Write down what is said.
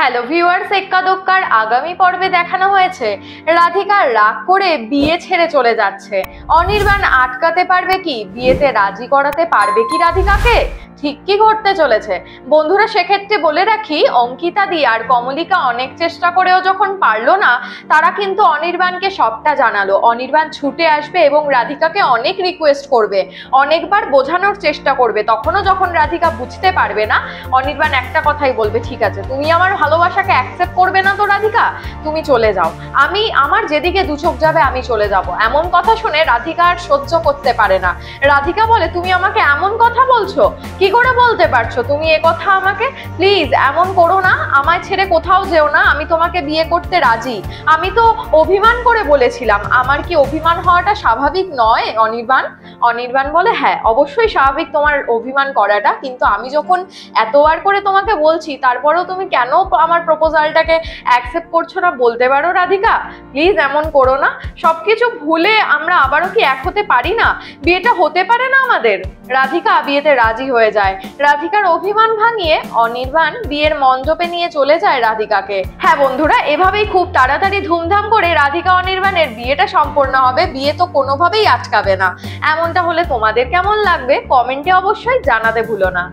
Hello viewers, এক্কা দোক্কার আগামী পর্বে দেখানো হয়েছে রাধিকা রাগ করে বিয়ে ছেড়ে চলে যাচ্ছে। অর্নিবান আটকাতে পারবে কি? বিয়েতে রাজি করাতে পারবে কি রাধিকাকে? ঠিক কি ঘটতে চলেছে বন্ধুরা, সেক্ষেত্রে বলে রাখি, অঙ্কিতা দি আর কমলিকা অনেক চেষ্টা করেও যখন পারলো না, তারা কিন্তু অর্নিবানকে সবটা জানালো। অর্নিবান ছুটে আসবে এবং রাধিকাকে অনেক রিকোয়েস্ট করবে, অনেকবার বোঝানোর চেষ্টা করবে। তখনও যখন রাধিকা বুঝতে পারবে না, অর্নিবান একটা কথাই বলবে, ঠিক আছে তুমি আমার ভালোবাসাকে অ্যাকসেপ্ট করবে না তো রাধিকা, তুমি চলে যাও, আমি আমার যেদিকে দু চোখ যাবে আমি চলে যাব। এমন কথা শুনে রাধিকা আর সহ্য করতে পারে না। রাধিকা বলে, তুমি আমাকে এমন কথা বলছো, কি করে বলতে পারছো তুমি এ কথা আমাকে? প্লিজ এমন করো না, আমায় ছেড়ে কোথাও যেও না, আমি তোমাকে বিয়ে করতে রাজি। আমি তো অভিমান করে বলেছিলাম, আমার কি অভিমান হওয়াটা স্বাভাবিক নয় অর্নিবান? অর্নিবান বলে, হ্যাঁ অবশ্যই স্বাভাবিক তোমার অভিমান করাটা, কিন্তু আমি যখন এতবার করে তোমাকে বলছি তারপরেও তুমি কেন আমার প্রপোজালটাকে অ্যাকসেপ্ট করছো না বলতে পারো রাধিকা? প্লিজ এমন করো না, সব কিছু ভুলে আমরা আবারও কি এক হতে পারি না? বিয়েটা হতে পারে না আমাদের? রাধিকা বিয়েতে রাজি হয়ে যায়। রাধিকার অভিমান ভাঙিয়ে অর্নিবান বিয়ের মণ্ডপে নিয়ে চলে যায় রাধিকাকে। হ্যাঁ বন্ধুরা, এভাবেই খুব তাড়াতাড়ি ধুমধাম করে রাধিকা অর্নিবানের বিয়েটা সম্পন্ন হবে। বিয়ে তো কোনোভাবেই আটকাবে না। এমনটা হলে তোমাদের কেমন লাগবে কমেন্টে অবশ্যই জানাতে ভুলো না।